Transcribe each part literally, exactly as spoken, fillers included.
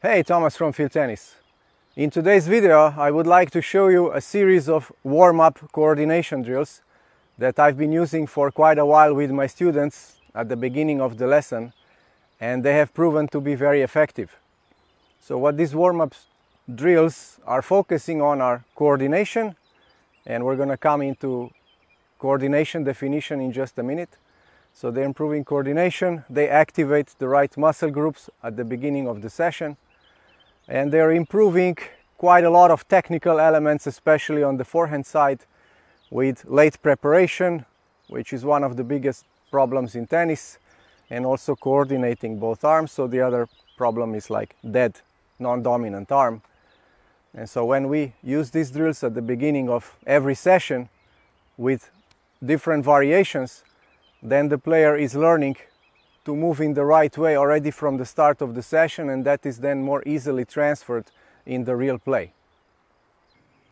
Hey, Thomas from Feel Tennis. In today's video I would like to show you a series of warm-up coordination drills that I've been using for quite a while with my students at the beginning of the lesson, and they have proven to be very effective. So what these warm-up drills are focusing on are coordination, and we're going to come into coordination definition in just a minute. So they're improving coordination, they activate the right muscle groups at the beginning of the session, and they're improving quite a lot of technical elements, especially on the forehand side, with late preparation, which is one of the biggest problems in tennis, and also coordinating both arms. So the other problem is like dead, non-dominant arm. And so when we use these drills at the beginning of every session with different variations, then the player is learning to move in the right way already from the start of the session, and that is then more easily transferred in the real play.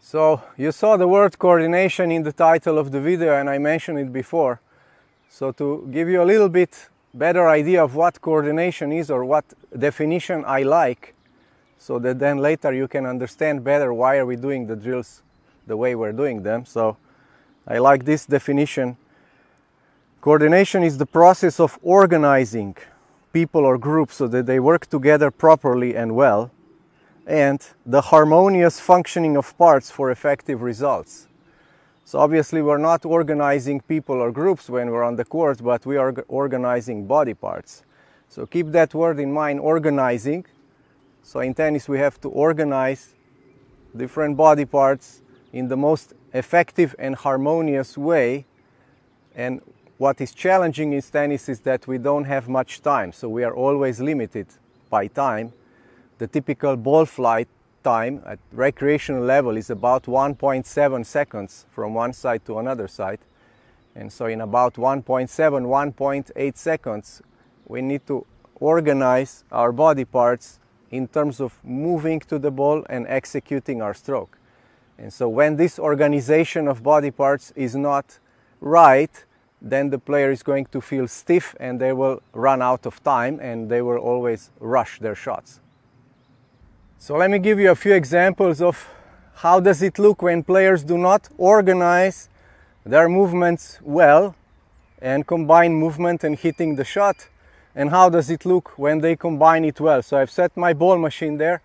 So you saw the word coordination in the title of the video, and I mentioned it before. So to give you a little bit better idea of what coordination is, or what definition I like, so that then later you can understand better why are we doing the drills the way we're doing them. So I like this definition. Coordination is the process of organizing people or groups so that they work together properly and well, and the harmonious functioning of parts for effective results. So obviously we're not organizing people or groups when we're on the court, but we are organizing body parts. So keep that word in mind, organizing. So in tennis we have to organize different body parts in the most effective and harmonious way. And what is challenging in tennis is that we don't have much time, so we are always limited by time. The typical ball flight time at recreational level is about one point seven seconds from one side to another side. And so in about one point seven, one point eight seconds, we need to organize our body parts in terms of moving to the ball and executing our stroke. And so when this organization of body parts is not right, then the player is going to feel stiff, and they will run out of time, and they will always rush their shots. So let me give you a few examples of how does it look when players do not organize their movements well and combine movement and hitting the shot, and how does it look when they combine it well. So I've set my ball machine there.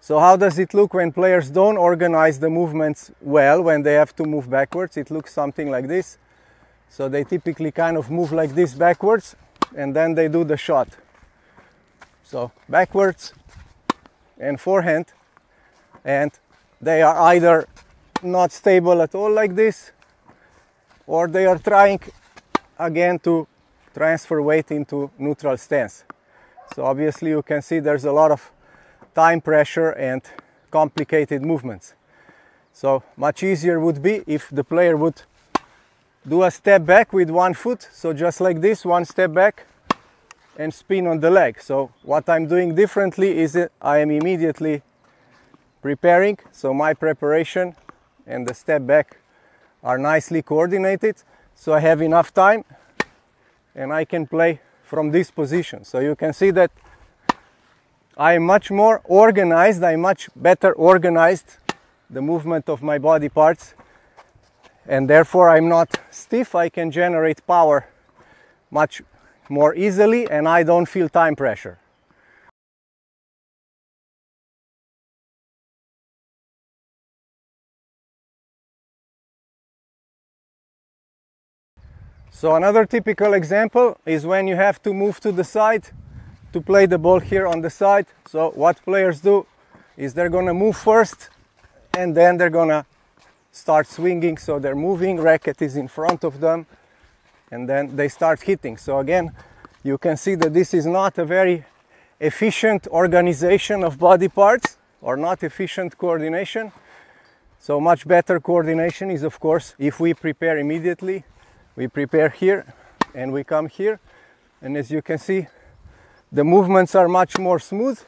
So how does it look when players don't organize the movements well, when they have to move backwards? It looks something like this. So they typically kind of move like this backwards, and then they do the shot. So backwards and forehand, and they are either not stable at all like this, or they are trying again to transfer weight into neutral stance. So obviously you can see there's a lot of time pressure and complicated movements. So much easier would be if the player would do a step back with one foot, so just like this, one step back and spin on the leg. So what I'm doing differently is that I am immediately preparing, so my preparation and the step back are nicely coordinated, so I have enough time and I can play from this position. So you can see that I am much more organized, I am much better organized the movement of my body parts, and therefore I'm not stiff. I can generate power much more easily, and I don't feel time pressure. So another typical example is when you have to move to the side to play the ball here on the side. So what players do is they're gonna move first, and then they're gonna start swinging, so they're moving, racket is in front of them, and then they start hitting. So again, you can see that this is not a very efficient organization of body parts, or not efficient coordination. So much better coordination is, of course, if we prepare immediately. We prepare here and we come here, and as you can see, the movements are much more smooth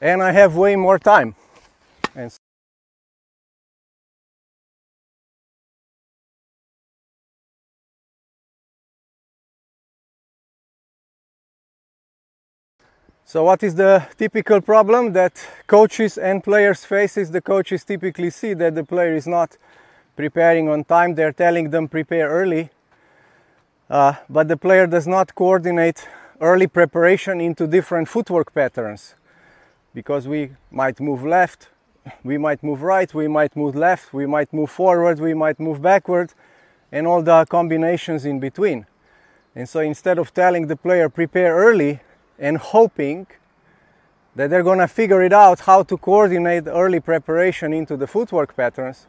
and I have way more time. And so So what is the typical problem that coaches and players faces? The coaches typically see that the player is not preparing on time. They're telling them prepare early, uh, but the player does not coordinate early preparation into different footwork patterns, because we might move left, we might move right, we might move left, we might move forward, we might move backward, and all the combinations in between. And so instead of telling the player prepare early and hoping that they're gonna figure it out how to coordinate early preparation into the footwork patterns,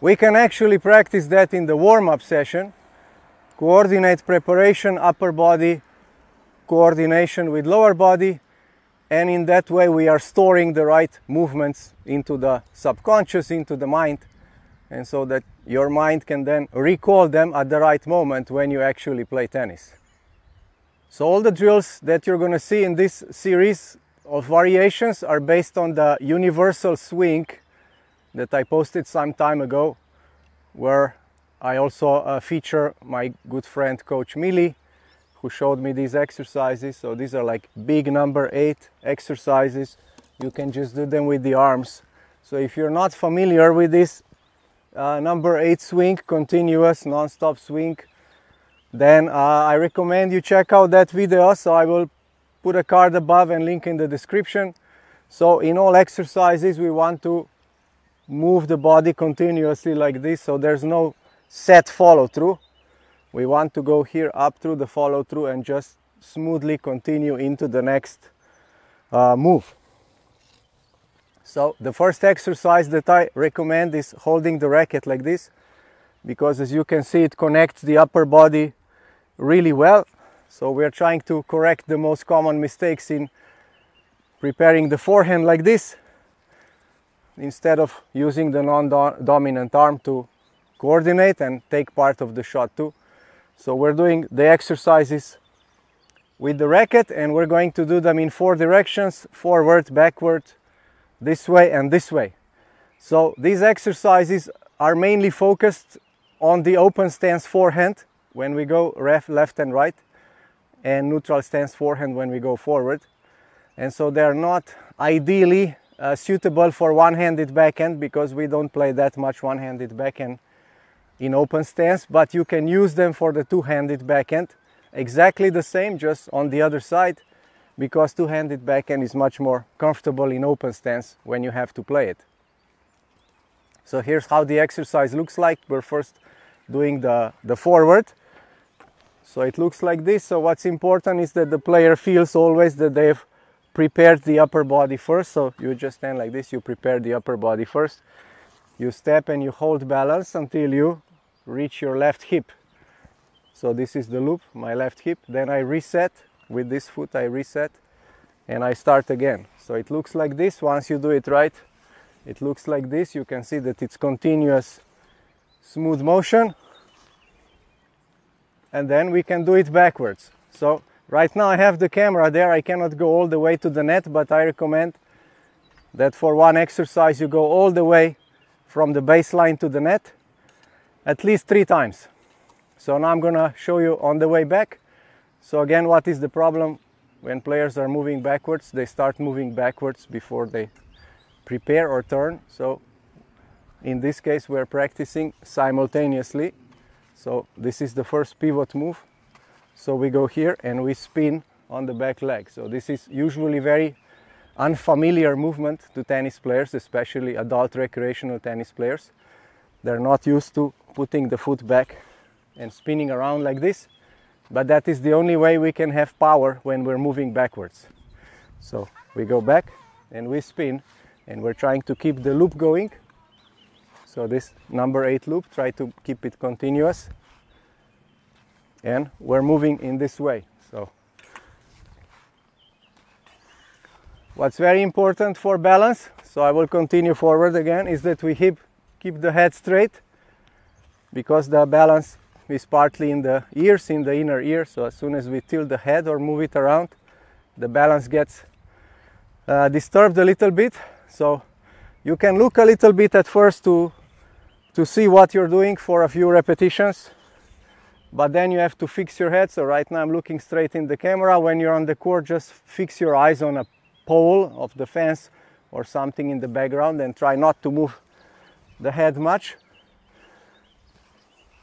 we can actually practice that in the warm-up session. Coordinate preparation, upper body, coordination with lower body, and in that way we are storing the right movements into the subconscious, into the mind, and so that your mind can then recall them at the right moment when you actually play tennis. So all the drills that you're going to see in this series of variations are based on the universal swing that I posted some time ago, where I also uh, feature my good friend Coach Mili, who showed me these exercises. So these are like big number eight exercises. You can just do them with the arms. So if you're not familiar with this uh, number eight swing, continuous non-stop swing, then uh, I recommend you check out that video. So I will put a card above and link in the description. So in all exercises we want to move the body continuously like this, so there's no set follow-through. We want to go here up through the follow-through and just smoothly continue into the next uh, move. So the first exercise that I recommend is holding the racket like this, because as you can see it connects the upper body really well. So we are trying to correct the most common mistakes in preparing the forehand like this, instead of using the non-dominant arm to coordinate and take part of the shot too. So we're doing the exercises with the racket, and we're going to do them in four directions: forward, backward, this way and this way. So these exercises are mainly focused on the open stance forehand when we go left and right, and neutral stance forehand when we go forward. And so they are not ideally Uh, suitable for one-handed backhand, because we don't play that much one-handed backhand in open stance, but you can use them for the two-handed backhand exactly the same, just on the other side, because two-handed backhand is much more comfortable in open stance when you have to play it. So here's how the exercise looks like. We're first doing the, the forward. So it looks like this. So what's important is that the player feels always that they've prepared the upper body first. So you just stand like this, you prepare the upper body first, you step and you hold balance until you reach your left hip. So this is the loop, my left hip. Then I reset with this foot, I reset and I start again. So it looks like this. Once you do it right, it looks like this. You can see that it's continuous smooth motion, and then we can do it backwards. So right now I have the camera there, I cannot go all the way to the net, but I recommend that for one exercise you go all the way from the baseline to the net, at least three times. So now I'm gonna show you on the way back. So again, what is the problem? When players are moving backwards, they start moving backwards before they prepare or turn. So in this case we're practicing simultaneously. So this is the first pivot move. So we go here and we spin on the back leg. So this is usually very unfamiliar movement to tennis players, especially adult recreational tennis players. They're not used to putting the foot back and spinning around like this, but that is the only way we can have power when we're moving backwards. So we go back and we spin, and we're trying to keep the loop going. So this number eight loop, try to keep it continuous. And we're moving in this way. So what's very important for balance, so I will continue forward again, is that we hip, keep the head straight, because the balance is partly in the ears, in the inner ear. So as soon as we tilt the head or move it around, the balance gets uh, disturbed a little bit. So you can look a little bit at first to, to see what you're doing for a few repetitions. but then you have to fix your head. So right now I'm looking straight in the camera. When you're on the court, just fix your eyes on a pole of the fence or something in the background and try not to move the head much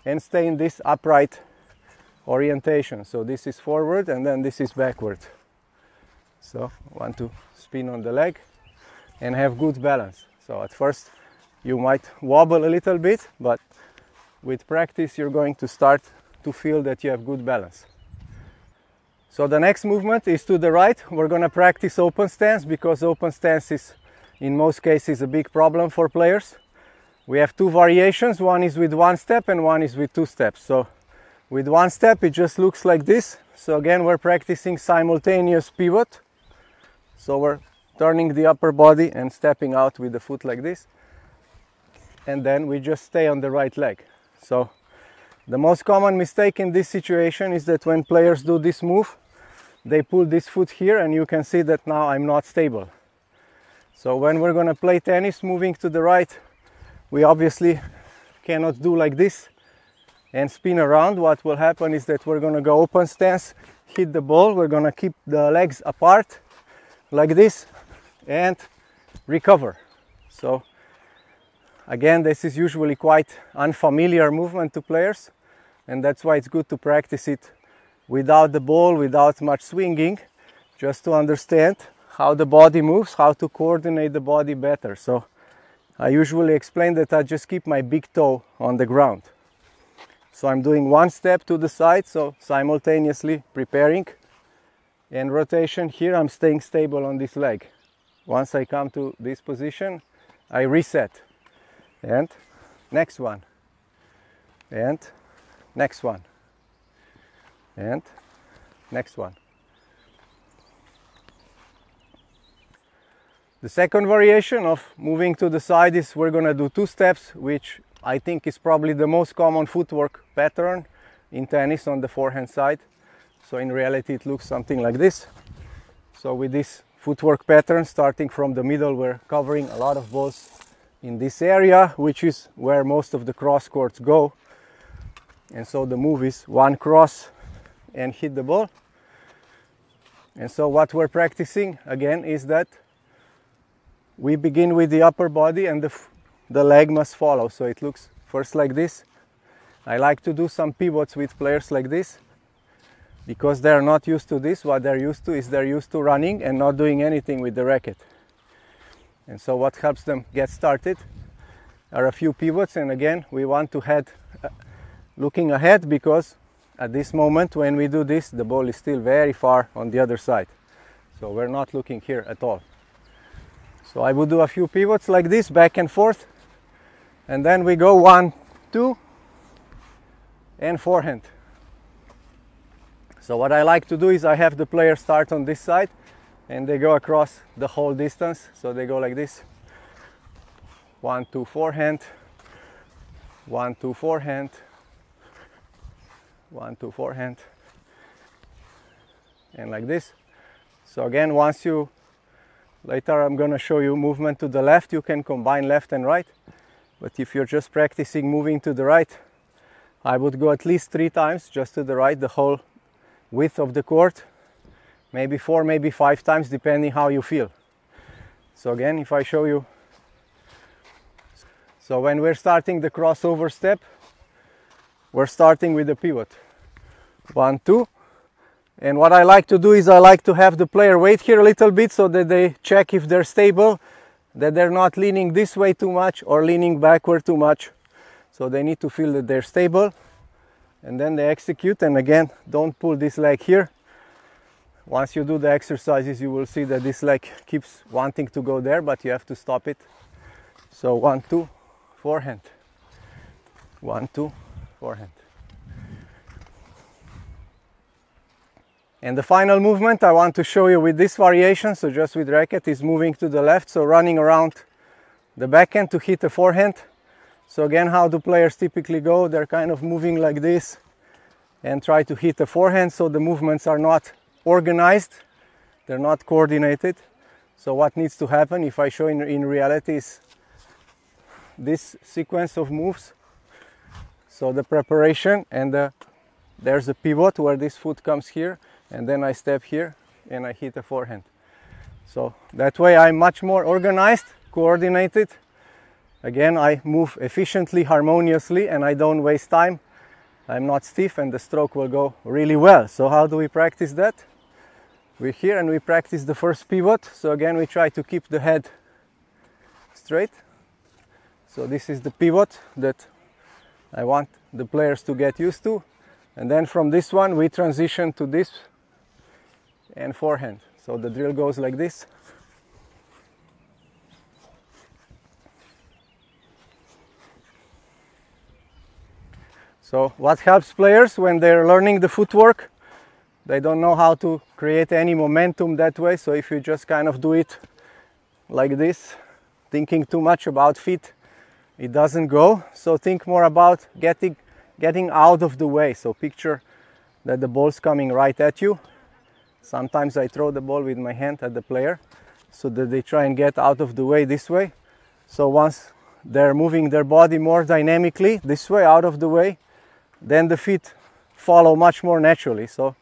and stay in this upright orientation. So this is forward and then this is backward. So I want to spin on the leg and have good balance. So at first you might wobble a little bit, but with practice you're going to start to feel that you have good balance. So the next movement is to the right. We're going to practice open stance, because open stance is in most cases a big problem for players. We have two variations, one is with one step and one is with two steps. So with one step it just looks like this. So again we're practicing simultaneous pivot. So we're turning the upper body and stepping out with the foot like this. And then we just stay on the right leg. So the most common mistake in this situation is that when players do this move, they pull this foot here and you can see that now I'm not stable. So when we're going to play tennis moving to the right, we obviously cannot do like this and spin around. What will happen is that we're going to go open stance, hit the ball, we're going to keep the legs apart like this and recover. So again, this is usually quite unfamiliar movement to players, and that's why it's good to practice it without the ball, without much swinging, just to understand how the body moves, how to coordinate the body better. So I usually explain that I just keep my big toe on the ground. So I'm doing one step to the side, so simultaneously preparing and rotation. Here I'm staying stable on this leg. Once I come to this position, I reset. And next one, and next one, and next one. The second variation of moving to the side is we're going to do two steps, which I think is probably the most common footwork pattern in tennis on the forehand side. So in reality it looks something like this. So with this footwork pattern, starting from the middle, we're covering a lot of balls in this area, which is where most of the cross courts go. And so the move is one cross and hit the ball. And so what we're practicing again is that we begin with the upper body and the, the leg must follow. So it looks first like this. I like to do some pivots with players like this because they're not used to this. What they're used to is they're used to running and not doing anything with the racket. And so what helps them get started are a few pivots, and again we want to head uh, looking ahead, because at this moment when we do this the ball is still very far on the other side, so we're not looking here at all. So I would do a few pivots like this, back and forth, and then we go one, two, and forehand. So what I like to do is I have the player start on this side and they go across the whole distance. So they go like this, one, two, forehand, one, two, forehand, one, two, forehand, and like this. So again, once you, later I'm going to show you movement to the left, you can combine left and right, but if you're just practicing moving to the right, I would go at least three times just to the right, the whole width of the court. Maybe four, maybe five times, depending how you feel. So again, if I show you, so when we're starting the crossover step, we're starting with the pivot. One, two. And what I like to do is I like to have the player wait here a little bit so that they check if they're stable, that they're not leaning this way too much or leaning backward too much. So they need to feel that they're stable. And then they execute, and again, don't pull this leg here. Once you do the exercises, you will see that this leg keeps wanting to go there, but you have to stop it. So one, two, forehand. One, two, forehand. And the final movement I want to show you with this variation, so just with racket, is moving to the left. So running around the backhand to hit the forehand. So again, how do players typically go? They're kind of moving like this and try to hit the forehand, so the movements are not organized, they're not coordinated. So what needs to happen, if I show in, in reality, is this sequence of moves. So the preparation and the There's a pivot where this foot comes here, and then I step here and I hit a forehand. So that way I'm much more organized, coordinated. Again, I move efficiently, harmoniously, and I don't waste time. I'm not stiff and the stroke will go really well. So how do we practice that? We're here and we practice the first pivot. So again, we try to keep the head straight. So this is the pivot that I want the players to get used to. And then from this one, we transition to this and forehand. So the drill goes like this. So what helps players when they're learning the footwork? They don't know how to create any momentum that way. So if you just kind of do it like this, thinking too much about feet, it doesn't go. So think more about getting, getting out of the way. So picture that the ball's coming right at you. Sometimes I throw the ball with my hand at the player so that they try and get out of the way this way. So once they're moving their body more dynamically this way, out of the way, then the feet follow much more naturally. So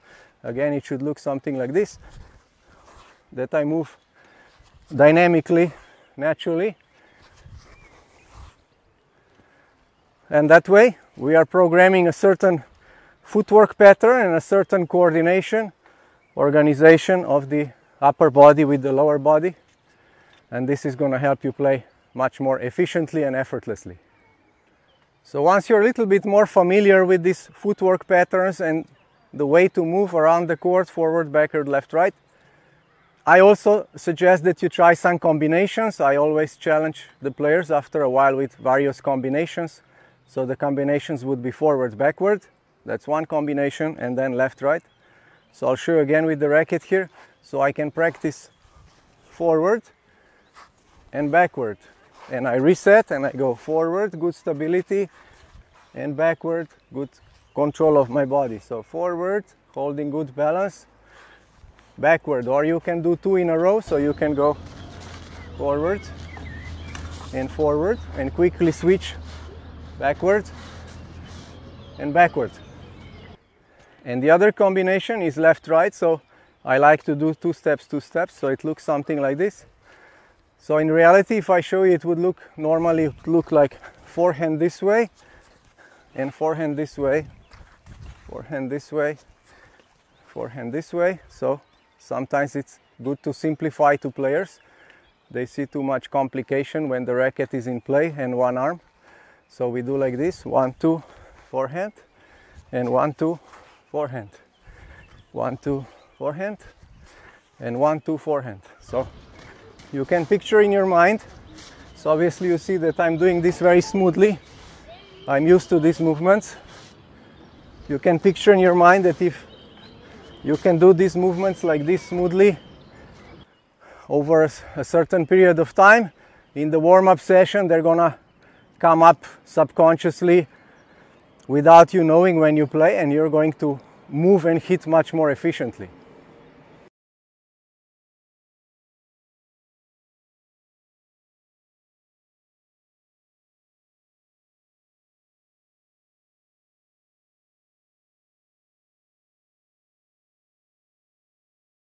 again, it should look something like this, that I move dynamically, naturally. And that way we are programming a certain footwork pattern and a certain coordination, organization of the upper body with the lower body. And this is going to help you play much more efficiently and effortlessly. So once you're a little bit more familiar with these footwork patterns and the way to move around the court, forward, backward, left, right, I also suggest that you try some combinations. I always challenge the players after a while with various combinations. So the combinations would be forward, backward. That's one combination, and then left, right. So I'll show you again with the racket here. So I can practice forward and backward. And I reset and I go forward, good stability, and backward, good control of my body. So forward, holding good balance, backward. Or you can do two in a row, so you can go forward and forward and quickly switch backward and backward. And the other combination is left-right, so I like to do two steps, two steps, so it looks something like this. So in reality, if I show you, it would look, normally it would look like forehand this way, and forehand this way, forehand this way, forehand this way. So sometimes it's good to simplify to players. They see too much complication when the racket is in play and one arm. So we do like this, one, two, forehand, and one, two, forehand. One, two, forehand, and one, two, forehand. So you can picture in your mind. So obviously you see that I'm doing this very smoothly. I'm used to these movements. You can picture in your mind that if you can do these movements like this smoothly over a certain period of time, in the warm-up session they're gonna come up subconsciously without you knowing when you play, and you're going to move and hit much more efficiently.